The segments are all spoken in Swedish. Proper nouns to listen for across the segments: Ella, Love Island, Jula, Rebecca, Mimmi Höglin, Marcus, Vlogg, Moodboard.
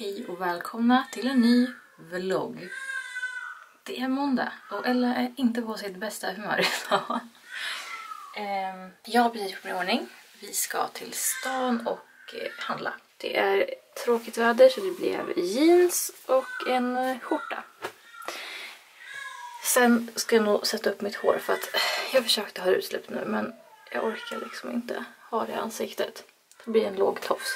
Hej och välkomna till en ny vlogg. Det är måndag och Ella är inte på sitt bästa humör idag. Jag har precis gjort min ordning. Vi ska till stan och handla. Det är tråkigt väder så det blev jeans och en skjorta. Sen ska jag nog sätta upp mitt hår för att jag försökte ha utsläpp nu men jag orkar liksom inte ha det i ansiktet. Det blir en låg tofs.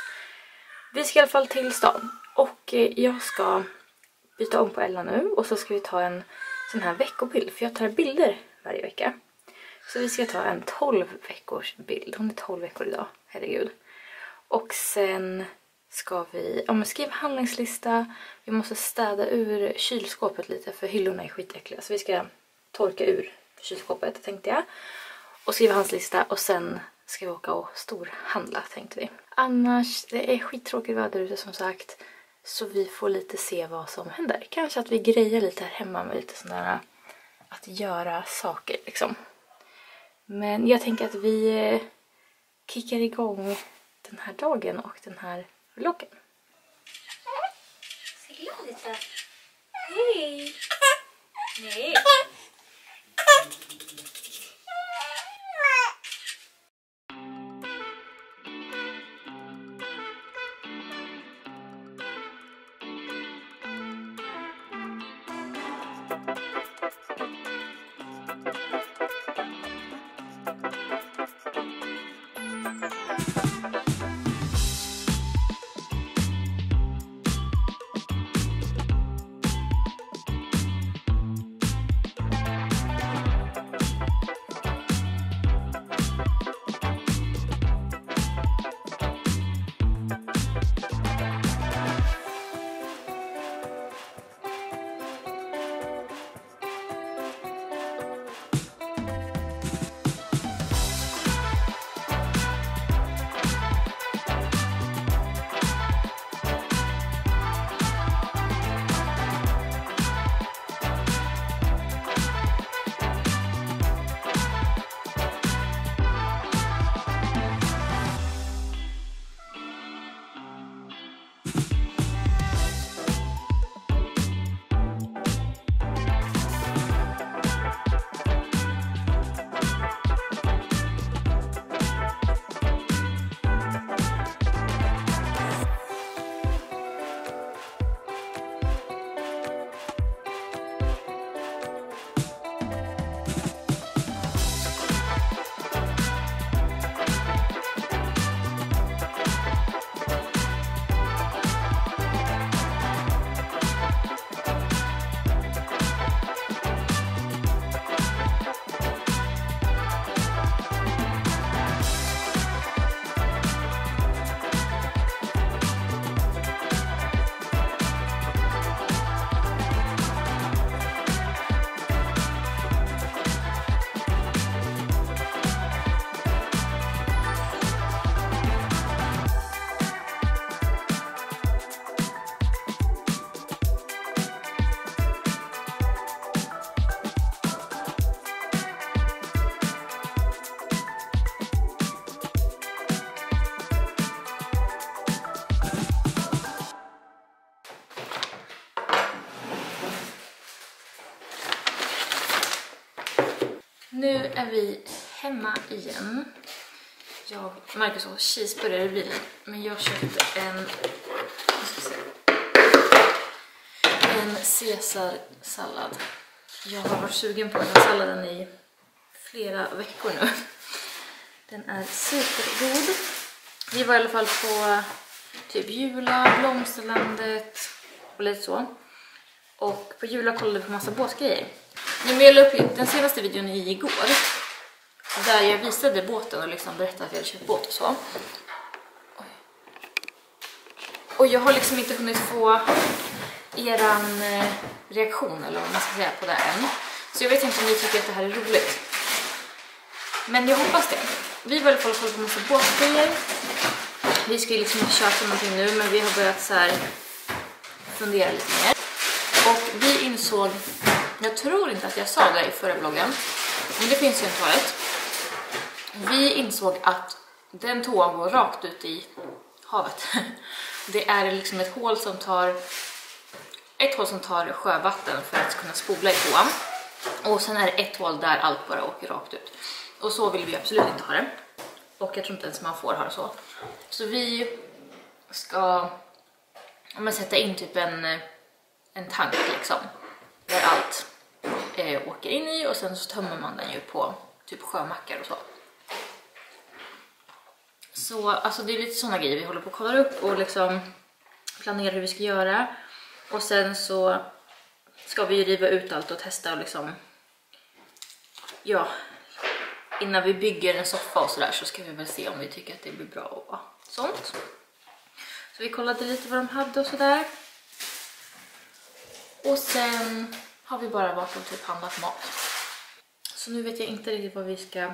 Vi ska i alla fall till stan och jag ska byta om på Ella nu och så ska vi ta en sån här veckobild för jag tar bilder varje vecka. Så vi ska ta en 12 veckors bild, hon är 12 veckor idag, herregud. Och sen ska vi skriva handlingslista, vi måste städa ur kylskåpet lite för hyllorna är skitäckliga så vi ska torka ur kylskåpet tänkte jag. Och skriva handlingslista och sen ska vi åka och storhandla tänkte vi. Annars, det är skittråkigt väder ute som sagt. Så vi får lite se vad som händer. Kanske att vi grejer lite här hemma med lite sådana här att göra saker liksom. Men jag tänker att vi kickar igång den här dagen och den här vloggen. Se glad ut här. Hej! Nej! Nu är vi hemma igen. Jag och Marcus och cheeseburgare i bilen. Men jag köpte en caesarsallad. Jag har varit sugen på den här salladen i flera veckor nu. Den är supergod. Vi var i alla fall på typ Jula, Blomsterlandet och lite så. Och på Jula kollade vi på massa båtgrejer. Jag la upp den senaste videon igår där jag visade båten och liksom berättade att jag hade köpt båt och så. Och jag har liksom inte hunnit få eran reaktion eller vad man ska säga på det än. Så jag vet inte om ni tycker att det här är roligt. Men jag hoppas det. Vi var i alla fall på massa båtgrejer. Vi skulle liksom inte köpa någonting nu men vi har börjat så här fundera lite mer. Och vi insåg, jag tror inte att jag sa det i förra vloggen, men det finns ju en toalett. Vi insåg att den toan går rakt ut i havet. Det är liksom ett hål som tar sjövatten för att kunna spola i toan. Och sen är det ett hål där allt bara åker rakt ut. Och så vill vi absolut inte ha det. Och jag tror inte ens man får ha det så. Så vi ska sätta in typ en tank liksom. Där allt åker in i, och sen så tömmer man den ju på typ sjömackar och så. Så alltså det är lite sådana grejer vi håller på att kolla upp och liksom planera hur vi ska göra. Och sen så ska vi ju riva ut allt och testa och liksom, ja, innan vi bygger en soffa och sådär så ska vi väl se om vi tycker att det blir bra och sånt. Så vi kollade lite vad de hade och sådär. Och sen har vi bara varit och typ handlat mat. Så nu vet jag inte riktigt vad vi ska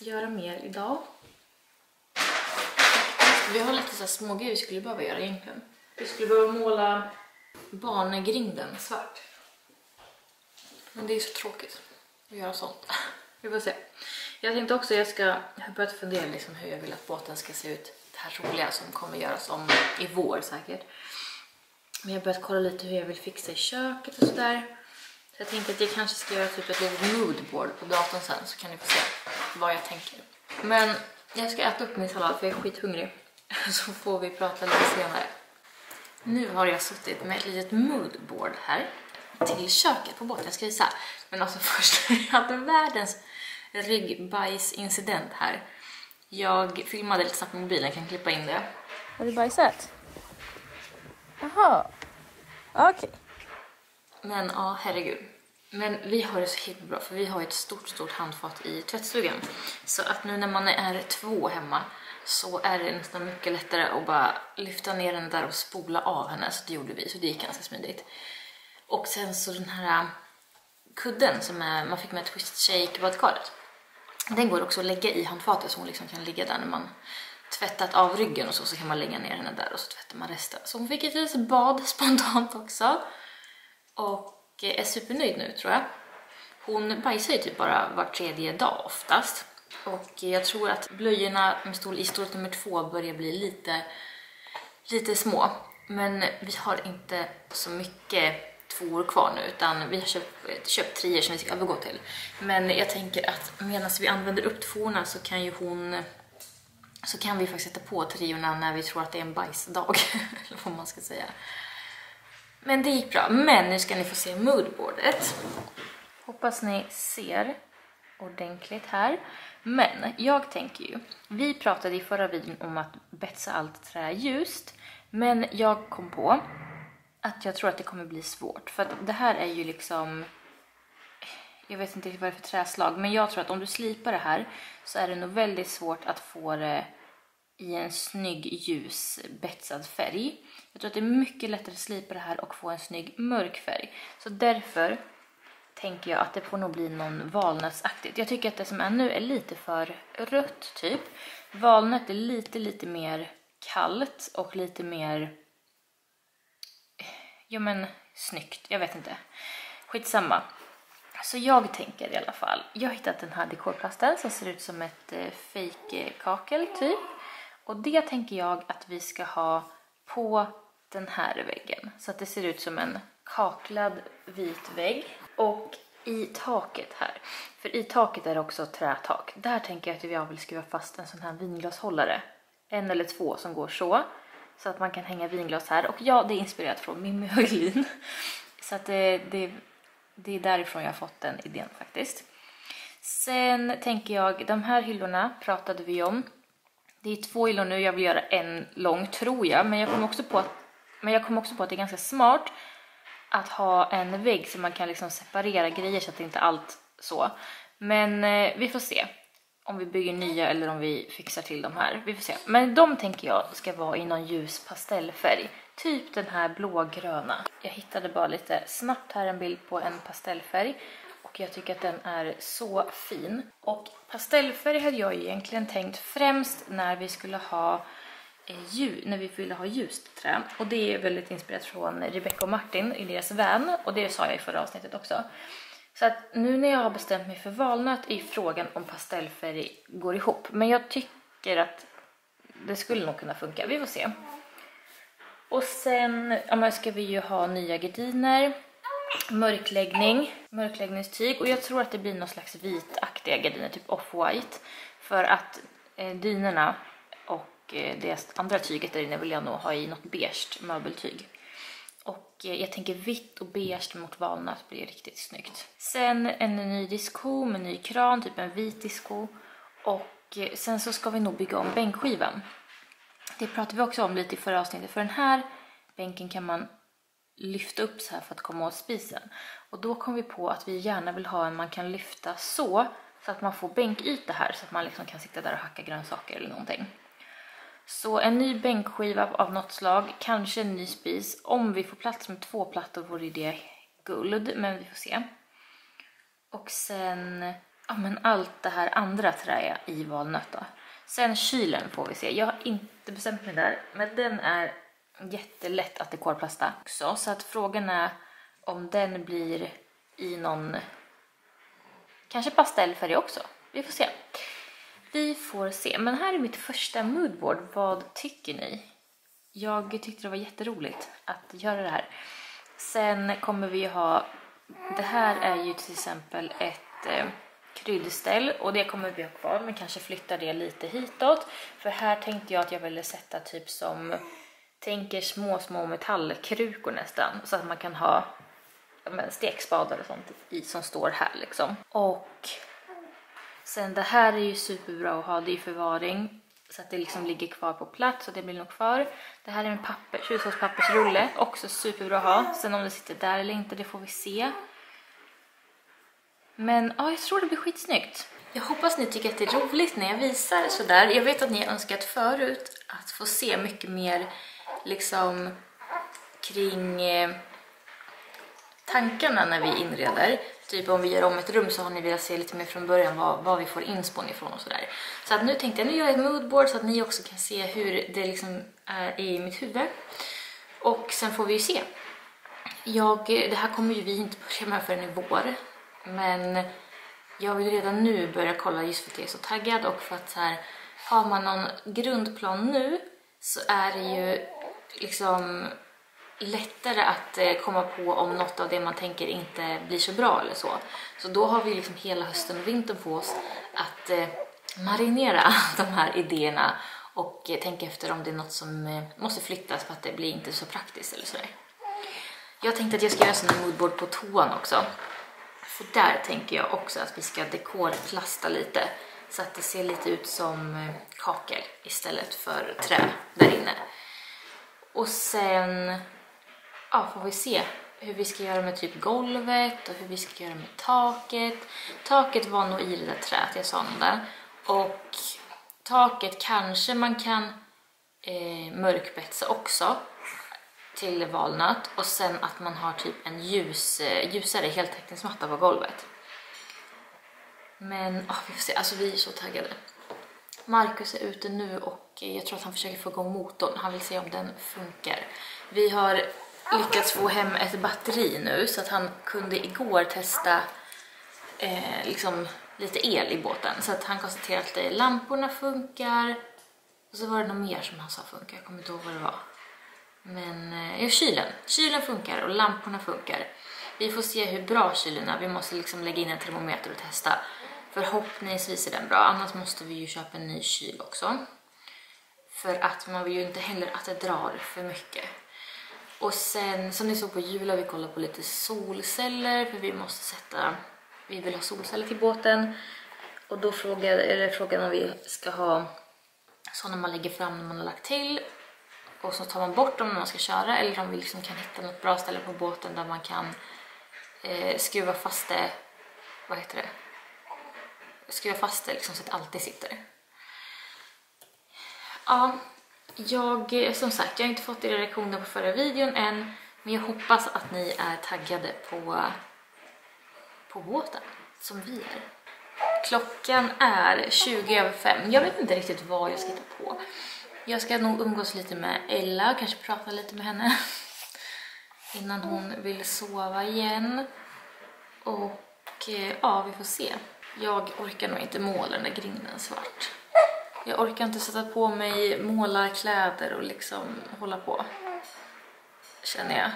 göra mer idag. Vi har lite så här små grejer vi skulle behöva göra egentligen. Vi skulle behöva måla barngrinden svart. Men det är så tråkigt att göra sånt. Vi får se. Jag tänkte också att jag har börjat fundera liksom hur jag vill att båten ska se ut. Det här roliga som kommer göras om i vår säkert. Men jag har börjat kolla lite hur jag vill fixa i köket och sådär. Så jag tänkte att jag kanske ska göra typ ett litet moodboard på datorn sen. Så kan ni få se vad jag tänker. Men jag ska äta upp min sallad för jag är skithungrig. Så får vi prata lite senare. Nu har jag suttit med ett litet moodboard här till köket på båten. Jag ska visa. Men alltså först jag hade världens ryggbajsincident här. Jag filmade lite snabbt på mobilen, jag kan klippa in det. Har du bajsat? Jaha. Okej. Okay. Men ja, herregud. Men vi har det så himla bra för vi har ett stort handfat i tvättstugan. Så att nu när man är två hemma så är det nästan mycket lättare att bara lyfta ner den där och spola av henne. Så det gjorde vi, så det gick ganska smidigt. Och sen så den här kudden som man fick med twist shake badkaret. Den går också att lägga i handfatet så hon liksom kan ligga där när man tvättat av ryggen och så kan man lägga ner henne där och så tvättar man resten. Så hon fick ett litet bad spontant också. Och är supernöjd nu tror jag. Hon bajsar ju typ bara var tredje dag oftast. Och jag tror att blöjorna med i storlek nummer 2 börjar bli lite små. Men vi har inte så mycket 2 år kvar nu utan vi har köpt 3 som vi ska övergå till. Men jag tänker att medan vi använder upp 2:orna så kan ju vi faktiskt sätta på 3:orna när vi tror att det är en bajsdag. Eller vad man ska säga. Men det gick bra. Men nu ska ni få se moodboardet. Hoppas ni ser ordentligt här. Men jag tänker ju, vi pratade i förra videon om att betsa allt trä ljust. Men jag kom på att jag tror att det kommer bli svårt. För att det här är ju liksom, jag vet inte vad det är för träslag. Men jag tror att om du slipar det här så är det nog väldigt svårt att få det i en snygg ljus betsad färg. Jag tror att det är mycket lättare att slipa det här och få en snygg mörk färg. Så därför tänker jag att det får nog bli någon valnötsaktigt. Jag tycker att det som är nu är lite för rött typ. Valnöt är lite mer kallt och lite mer, ja men snyggt, jag vet inte. Skitsamma. Så jag tänker i alla fall, jag har hittat den här dekorplasten som ser ut som ett fake kakel typ. Och det tänker jag att vi ska ha på den här väggen. Så att det ser ut som en kaklad vit vägg. Och i taket här. För i taket är det också trätak. Där tänker jag att jag vill skruva fast en sån här vinglashållare. 1 eller 2 som går så. Så att man kan hänga vinglas här. Och ja, det är inspirerat från Mimmi Höglin. Så att det är därifrån jag har fått den idén faktiskt. Sen tänker jag, de här hyllorna pratade vi om. Det är 2 hyllor nu, jag vill göra en lång tror jag. Men jag kom också på att det är ganska smart att ha en vägg så man kan liksom separera grejer så att det inte allt så. Men vi får se om vi bygger nya eller om vi fixar till de här. Vi får se. Men de tänker jag ska vara i någon ljus pastellfärg. Typ den här blågröna. Jag hittade bara lite snabbt här en bild på en pastellfärg. Och jag tycker att den är så fin. Och pastellfärg hade jag egentligen tänkt främst när vi skulle ha ljust trä. Och det är väldigt inspirerat från Rebecca och Martin i deras vän. Och det sa jag i förra avsnittet också. Så att nu när jag har bestämt mig för valnöt är frågan om pastellfärg går ihop. Men jag tycker att det skulle nog kunna funka. Vi får se. Och sen ja, ska vi ju ha nya gardiner, mörkläggning, mörkläggningstyg. Och jag tror att det blir någon slags vitaktiga gardiner, typ off-white. För att dynorna och det andra tyget där inne vill jag nog ha i något beige möbeltyg. Och jag tänker vitt och beige mot valnöt blir riktigt snyggt. Sen en ny disko med ny kran, typ en vit disko. Och sen så ska vi nog bygga om bänkskivan. Det pratade vi också om lite i förra avsnittet. För den här bänken kan man lyfta upp så här för att komma åt spisen. Och då kom vi på att vi gärna vill ha en man kan lyfta så. Så att man får bänkyta här. Så att man liksom kan sitta där och hacka grönsaker eller någonting. Så en ny bänkskiva av något slag. Kanske en ny spis. Om vi får plats med 2 plattor vore det guld. Men vi får se. Och sen ja, men allt det här andra trä i valnötter. Sen kylen får vi se. Jag har inte bestämt mig där. Men den är jättelätt att dekorplasta också. Så att frågan är om den blir i någon... kanske pastellfärg också. Vi får se. Vi får se. Men här är mitt första moodboard. Vad tycker ni? Jag tyckte det var jätteroligt att göra det här. Sen kommer vi ha... det här är ju till exempel ett... kryddställ, och det kommer vi ha kvar, men kanske flytta det lite hitåt, för här tänkte jag att jag ville sätta typ som, tänker små metallkrukor nästan, så att man kan ha stekspadar och sånt i som står här liksom. Och sen det här är ju superbra att ha det i förvaring så att det liksom ligger kvar på plats och det blir nog kvar. Det här är en papper, hushållspappersrulle, också superbra att ha. Sen om det sitter där eller inte, det får vi se. Men ja, jag tror det blir skitsnyggt. Jag hoppas ni tycker att det är roligt när jag visar sådär. Jag vet att ni har önskat förut att få se mycket mer liksom kring tankarna när vi inreder. Typ om vi gör om ett rum så har ni velat se lite mer från början vad vi får inspån ifrån och sådär. Så att nu tänkte jag nu göra ett moodboard så att ni också kan se hur det liksom är i mitt huvud. Och sen får vi ju se. Det här kommer ju vi inte börja med förrän i vår. Men jag vill redan nu börja kolla just för att jag är så taggad. Och för att så här, har man någon grundplan nu så är det ju liksom lättare att komma på om något av det man tänker inte blir så bra eller så. Så då har vi liksom hela hösten och vintern på oss att marinera de här idéerna. Och tänka efter om det är något som måste flyttas för att det blir inte så praktiskt eller sådär. Jag tänkte att jag ska göra en sån här moodboard på toan också. För där tänker jag också att vi ska dekorplasta lite så att det ser lite ut som kakel istället för trä där inne. Och sen ja, får vi se hur vi ska göra med typ golvet och hur vi ska göra med taket. Taket var nog i det där träet jag sa om där. Och taket kanske man kan mörkbetsa också. Till valnöt. Och sen att man har typ en ljusare heltäckningsmatta på golvet. Men vi får se. Alltså vi är så taggade. Marcus är ute nu och jag tror att han försöker få igång motorn. Han vill se om den funkar. Vi har lyckats få hem ett batteri nu. Så att han kunde igår testa liksom lite el i båten. Så att han konstaterade att lamporna funkar. Och så var det något mer som han sa funkar. Jag kommer inte ihåg vad det var. Men ja, kylen funkar och lamporna funkar. Vi får se hur bra kylen är. Vi måste liksom lägga in en termometer och testa. Förhoppningsvis är den bra. Annars måste vi ju köpa en ny kyl också. För att man vill ju inte heller att det drar för mycket. Och sen som ni såg på jul har vi kollat på lite solceller. För vi måste vi vill ha solceller till båten. Och då frågan om vi ska ha sådana man lägger fram när man har lagt till. Och så tar man bort dem när man ska köra. Eller om vi liksom kan hitta något bra ställe på båten där man kan skruva fast det. Vad heter det? Skruva fast det liksom så att det alltid sitter. Ja, jag har inte fått era reaktioner på förra videon än. Men jag hoppas att ni är taggade på båten som vi är. Klockan är 20:05. Jag vet inte riktigt vad jag ska hitta på. Jag ska nog umgås lite med Ella och kanske prata lite med henne innan hon vill sova igen. Och ja, vi får se. Jag orkar nog inte måla den där grinden svart. Jag orkar inte sätta på mig målarkläder och liksom hålla på. känner jag.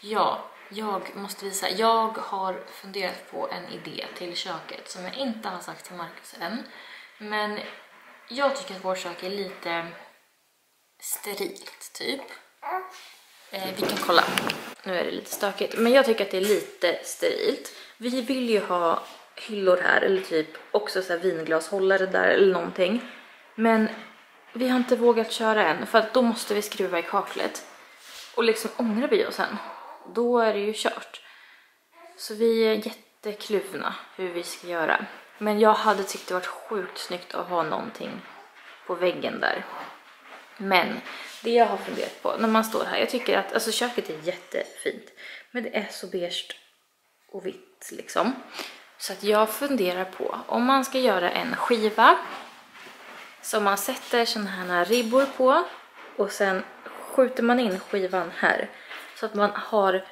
Ja, jag måste visa. Jag har funderat på en idé till köket som jag inte har sagt till Marcus än. Men jag tycker att vårt kök är lite sterilt typ. Vi kan kolla. Nu är det lite stökigt. Men jag tycker att det är lite sterilt. Vi vill ju ha hyllor här. Eller typ också så här vinglashållare där eller någonting. Men vi har inte vågat köra än. För att då måste vi skruva i kaklet. Och liksom ångrar vi oss sen. Då är det ju kört. Så vi är jättekluvna hur vi ska göra. Men jag hade tyckt det varit sjukt snyggt att ha någonting på väggen där. Men det jag har funderat på när man står här. Jag tycker att alltså, köket är jättefint. Men det är så beige och vitt liksom. Så att jag funderar på om man ska göra en skiva. Som man sätter såna här ribbor på. Och sen skjuter man in skivan här. Så att man har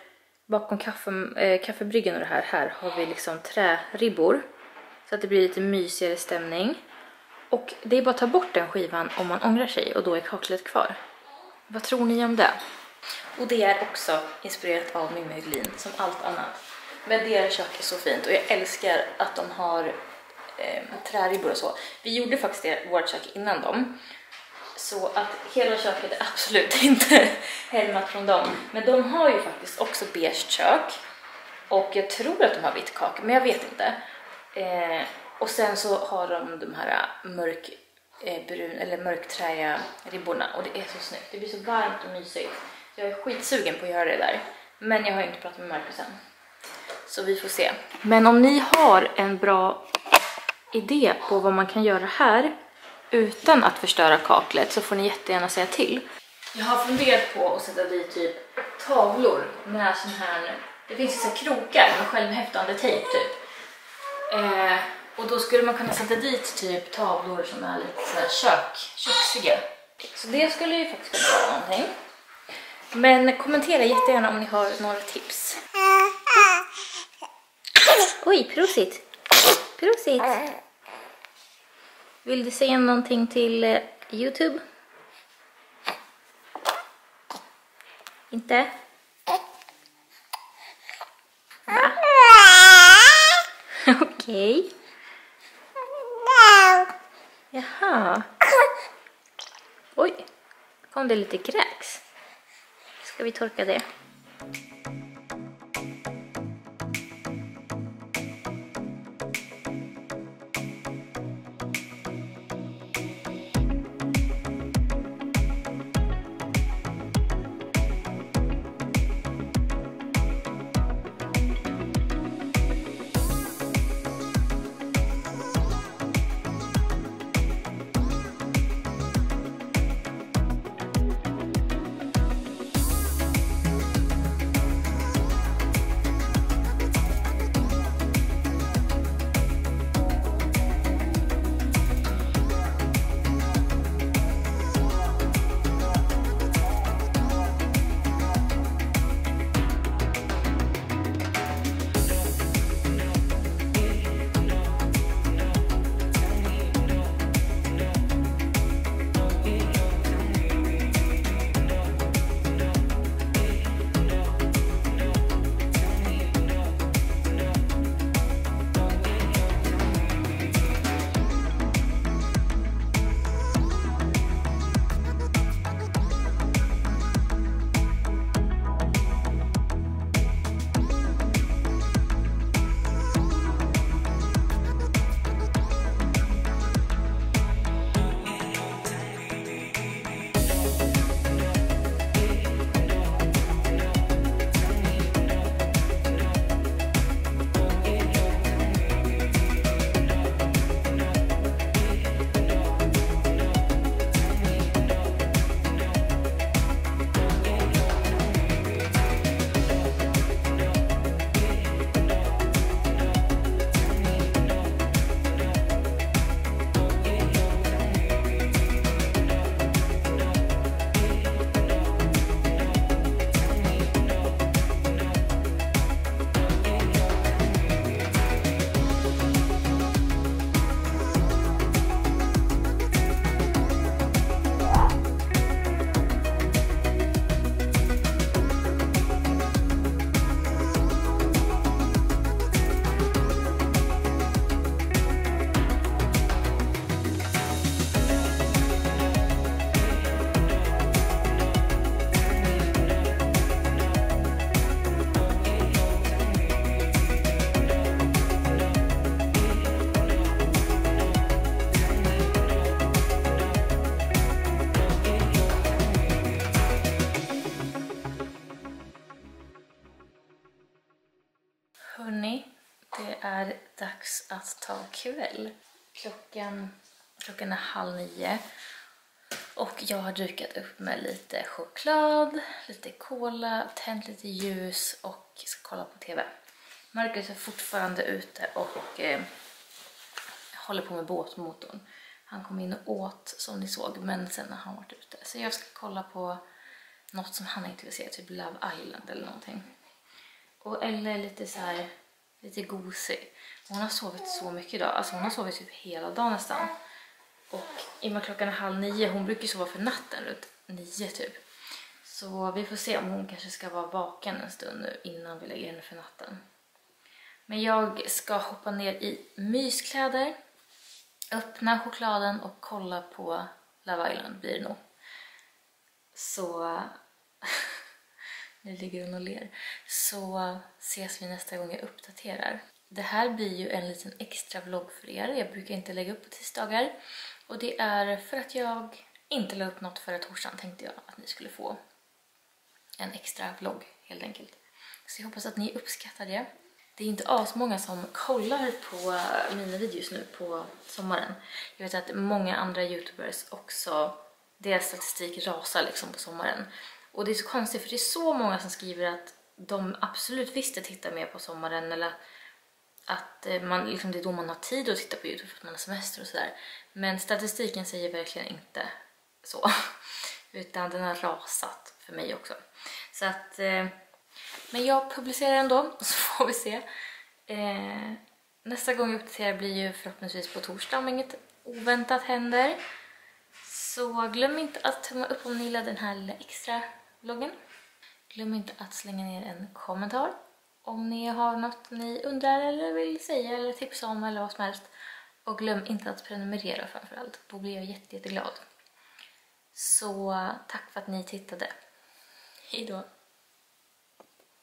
bakom kaffebryggen och det här. Här har vi liksom träribbor. Så att det blir lite mysigare stämning. Och det är bara att ta bort den skivan om man ångrar sig. Och då är kaklet kvar. Vad tror ni om det? Och det är också inspirerat av Mimmi Höglin. Som allt annat. Men deras kök är så fint. Och jag älskar att de har träribbor och så. Vi gjorde faktiskt vårt kök innan dem. Så att hela köket är absolut inte helmat från dem. Men de har ju faktiskt också beige kök. Och jag tror att de har vitt kak. Men jag vet inte. Och sen så har de här mörkbrun eller mörkträiga ribborna. Och det är så snyggt. Det blir så varmt och mysigt. Jag är skitsugen på att göra det där. Men jag har ju inte pratat med Marcus än. Så vi får se. Men om ni har en bra idé på vad man kan göra här utan att förstöra kaklet så får ni jättegärna säga till. Jag har funderat på att sätta dit typ tavlor med sån här. Det finns ju så här krokar med självhäftande tejp typ. Och då skulle man kunna sätta dit typ tavlor som är lite så här köksiga. Så det skulle ju faktiskt kunna vara någonting. Men kommentera jättegärna om ni har några tips. Oj, prosit. Prosit. Vill du säga någonting till YouTube? Inte? Va? Okej. Jaha. Oj, kom det lite kräks. Ska vi torka det? är dags att ta kväll. Klockan är 20:30. Och jag har dukat upp med lite choklad, lite cola, tänt lite ljus och ska kolla på tv. Marcus är fortfarande ute och håller på med båtmotorn. Han kom in och åt som ni såg, men sen har han varit ute. Så jag ska kolla på något som han är intresserad, typ Love Island eller någonting. Och Ella är lite så här, lite gosig. Hon har sovit så mycket idag, alltså hon har sovit typ hela dagen nästan. Och i och med klockan är 20:30, hon brukar ju sova för natten runt 9 typ. Så vi får se om hon kanske ska vara vaken en stund nu innan vi lägger henne för natten. Men jag ska hoppa ner i myskläder, öppna chokladen och kolla på Love Island blir det nog. Så nu ligger hon och ler. Så ses vi nästa gång jag uppdaterar. Det här blir ju en liten extra vlogg för er. Jag brukar inte lägga upp på tisdagar. Och det är för att jag inte la upp något förra torsdagen, tänkte jag att ni skulle få en extra vlogg helt enkelt. Så jag hoppas att ni uppskattar det. Det är inte asmånga som kollar på mina videos nu på sommaren. Jag vet att många andra youtubers också, deras statistik rasar liksom på sommaren. Och det är så konstigt för det är så många som skriver att de absolut visste titta mer på sommaren eller att man, liksom, det är då man har tid att titta på YouTube för att man har semester och sådär. Men statistiken säger verkligen inte så. Utan den har rasat för mig också. Så att, men jag publicerar ändå så får vi se. Nästa gång jag uppdaterar blir ju förhoppningsvis på torsdag om inget oväntat händer. Så glöm inte att tumma upp om ni gillar den här lilla extra vloggen. Glöm inte att slänga ner en kommentar. Om ni har något ni undrar eller vill säga eller tipsa om eller vad som helst. Och glöm inte att prenumerera framförallt. Då blir jag jätteglad. Så tack för att ni tittade. Hejdå!